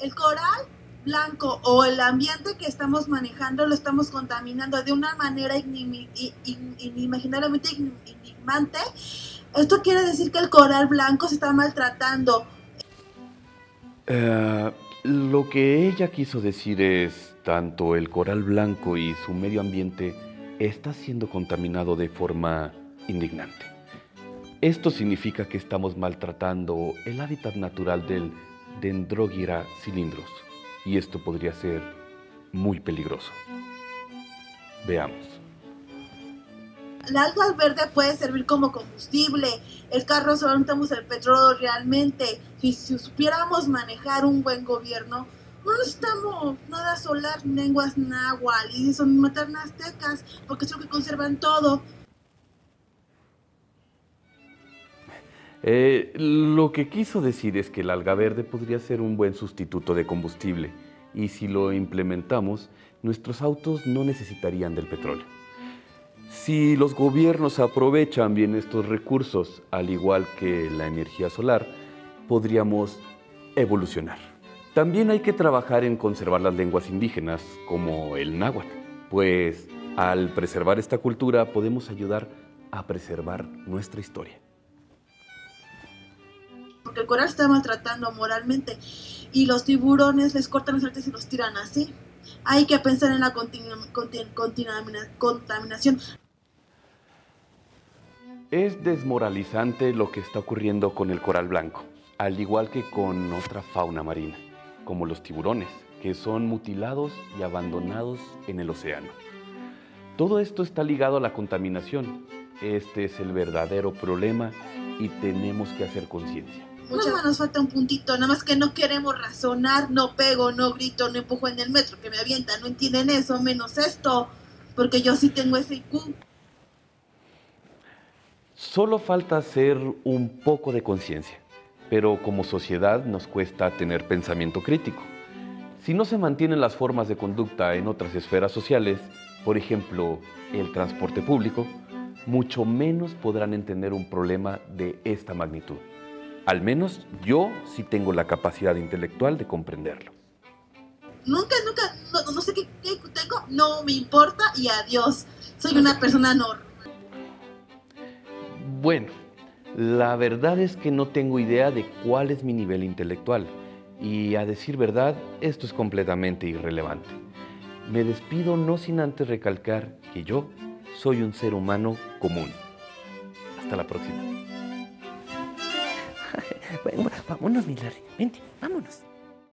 el coral blanco o el ambiente que estamos manejando lo estamos contaminando de una manera inimaginablemente indignante. Esto quiere decir que el coral blanco se está maltratando. Lo que ella quiso decir es, tanto el coral blanco y su medio ambiente está siendo contaminado de forma indignante. Esto significa que estamos maltratando el hábitat natural del Dendrogyra cilindros, y esto podría ser muy peligroso. Veamos. La alga verde puede servir como combustible. El carro solo necesitamos el petróleo realmente. Si supiéramos manejar un buen gobierno, no necesitamos nada solar, lenguas náhuatl y son maternas aztecas, porque es lo que conservan todo. Lo que quiso decir es que el alga verde podría ser un buen sustituto de combustible, y si lo implementamos, nuestros autos no necesitarían del petróleo. Si los gobiernos aprovechan bien estos recursos, al igual que la energía solar, podríamos evolucionar. También hay que trabajar en conservar las lenguas indígenas, como el náhuatl, pues al preservar esta cultura podemos ayudar a preservar nuestra historia. Porque el coral está maltratando moralmente y los tiburones les cortan las artes y los tiran así. Hay que pensar en la contaminación. Es desmoralizante lo que está ocurriendo con el coral blanco, al igual que con otra fauna marina, como los tiburones, que son mutilados y abandonados en el océano. Todo esto está ligado a la contaminación. Este es el verdadero problema y tenemos que hacer conciencia. No, nos falta un puntito, nada más que no queremos razonar, no pego, no grito, no empujo en el metro, que me avientan, no entienden eso, menos esto, porque yo sí tengo ese IQ. Solo falta hacer un poco de conciencia, pero como sociedad nos cuesta tener pensamiento crítico. Si no se mantienen las formas de conducta en otras esferas sociales, por ejemplo, el transporte público, mucho menos podrán entender un problema de esta magnitud. Al menos yo sí tengo la capacidad intelectual de comprenderlo. Nunca, no sé qué tengo, no me importa y adiós. Soy una persona normal. Bueno, la verdad es que no tengo idea de cuál es mi nivel intelectual. Y a decir verdad, esto es completamente irrelevante. Me despido no sin antes recalcar que yo soy un ser humano común. Hasta la próxima. Bueno, vámonos, mi Larry. Vente, vámonos.